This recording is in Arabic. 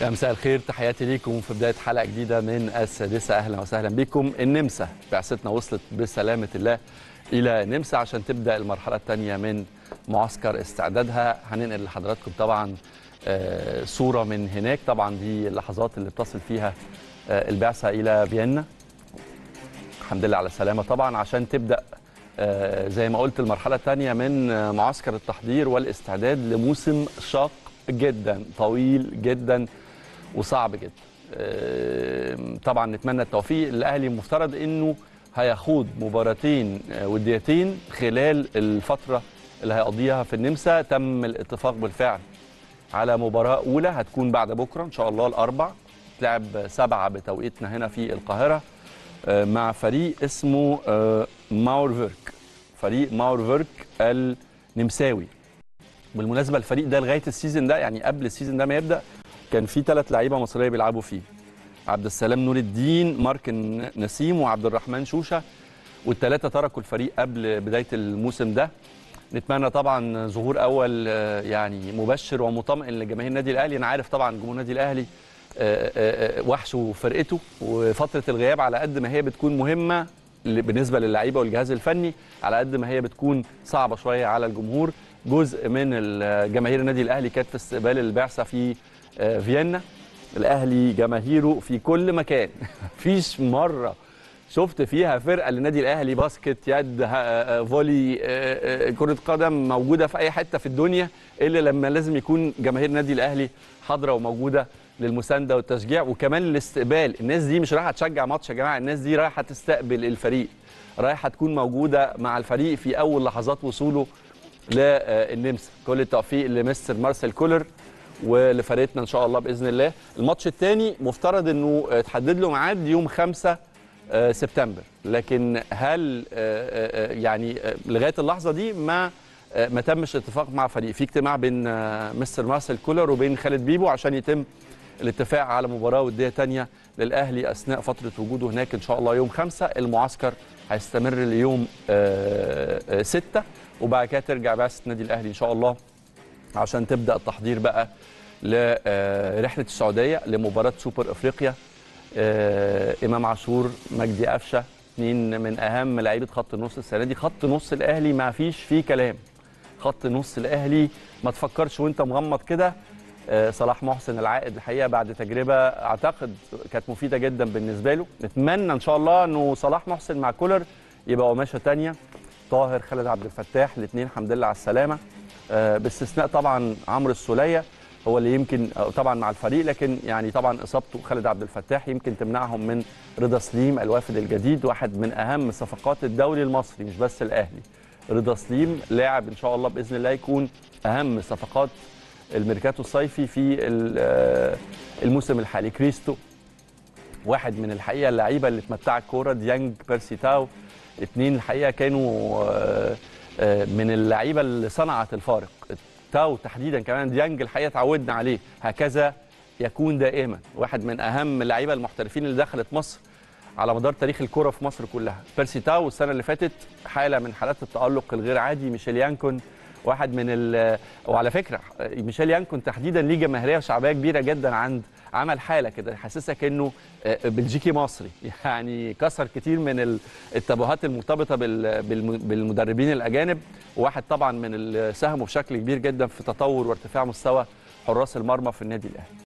يا مساء الخير، تحياتي ليكم في بداية حلقة جديدة من السادسة. أهلا وسهلا بكم. النمسا بعثتنا وصلت بسلامة الله إلى النمسا عشان تبدأ المرحلة الثانية من معسكر استعدادها. هننقل لحضراتكم طبعا صورة من هناك. طبعا دي اللحظات اللي بتصل فيها البعثة إلى فيينا، الحمد لله على السلامة، طبعا عشان تبدأ زي ما قلت المرحلة الثانية من معسكر التحضير والاستعداد لموسم شاق جدا، طويل جدا وصعب جدا. طبعا نتمنى التوفيق. الأهلي مفترض انه هيخوض مباراتين وديتين خلال الفترة اللي هيقضيها في النمسا. تم الاتفاق بالفعل على مباراة أولى هتكون بعد بكرة إن شاء الله الأربع، تلعب 7 بتوقيتنا هنا في القاهرة مع فريق اسمه ماورفيرك، فريق ماورفيرك النمساوي. بالمناسبة الفريق ده لغاية السيزون ده، يعني قبل السيزون ده ما يبدأ، كان في 3 لعيبة مصرية بيلعبوا فيه، عبد السلام نور الدين، مارك نسيم، وعبد الرحمن شوشة، والثلاثة تركوا الفريق قبل بداية الموسم ده. نتمنى طبعا ظهور أول يعني مبشر ومطمئن لجماهير النادي الأهلي. أنا عارف طبعا جمهور النادي الأهلي وحشه فرقته، وفترة الغياب على قد ما هي بتكون مهمة بالنسبة للعيبة والجهاز الفني، على قد ما هي بتكون صعبة شوية على الجمهور. جزء من جماهير النادي الأهلي كانت في استقبال البعثة في فيينا. الأهلي جماهيره في كل مكان، مفيش مرة شفت فيها فرقة للنادي الأهلي، باسكت، يد، فولي، كرة قدم، موجودة في أي حتة في الدنيا، إلا لما لازم يكون جماهير النادي الأهلي حاضرة وموجودة للمساندة والتشجيع وكمان للاستقبال. الناس دي مش رايحة تشجع ماتش يا جماعة، الناس دي رايحة تستقبل الفريق، رايحة تكون موجودة مع الفريق في أول لحظات وصوله للنمسا. كل التوفيق لمستر مارسل كولر ولفريقنا ان شاء الله باذن الله. الماتش الثاني مفترض انه اتحدد له ميعاد يوم 5 سبتمبر، لكن هل يعني لغايه اللحظه دي ما تمش اتفاق مع فريق. في اجتماع بين مستر مارسل كولر وبين خالد بيبو عشان يتم الاتفاق على مباراه وديه ثانيه للاهلي اثناء فتره وجوده هناك ان شاء الله يوم 5. المعسكر هيستمر ليوم 6، وبعد كده ترجع بعثة النادي الأهلي إن شاء الله عشان تبدأ التحضير بقى لرحلة السعودية لمباراة سوبر أفريقيا. إمام عاشور، مجدي قفشة، 2 من أهم لعيبة خط النص السنة دي. خط نص الأهلي ما فيش فيه كلام، خط نص الأهلي ما تفكرش وأنت مغمض كده. صلاح محسن العائد الحقيقة بعد تجربة أعتقد كانت مفيدة جدا بالنسبة له. نتمنى إن شاء الله أنه صلاح محسن مع كولر يبقى قماشة تانية. طاهر خالد عبد الفتاح، الاثنين الحمد لله على السلامه، باستثناء طبعا عمرو السوليا هو اللي يمكن طبعا مع الفريق، لكن يعني طبعا اصابته خالد عبد الفتاح يمكن تمنعهم من رضا سليم الوافد الجديد، واحد من اهم صفقات الدوري المصري مش بس الاهلي. رضا سليم لاعب ان شاء الله باذن الله يكون اهم صفقات الميركاتو الصيفي في الموسم الحالي. كريستو واحد من الحقيقه اللعيبه اللي اتمتع الكوره. ديانج بيرسي تاو، الاثنين الحقيقه كانوا من اللعيبه اللي صنعت الفارق. تاو تحديدا، كمان ديانج الحقيقه اتعودنا عليه، هكذا يكون دائما، واحد من اهم اللعيبه المحترفين اللي دخلت مصر على مدار تاريخ الكره في مصر كلها. بيرسي تاو السنه اللي فاتت حاله من حالات التالق الغير عادي. ميشيل يانكون واحد من وعلى فكره ميشيل يانكون تحديدا ليه جماهيريه وشعبيه كبيره جدا، عند عمل حاله كده يحسسك انه بلجيكي مصري، يعني كسر كتير من التابوهات المرتبطه بالمدربين الاجانب، وواحد طبعا من اللي ساهموا بشكل كبير جدا في تطور وارتفاع مستوى حراس المرمى في النادي الاهلي.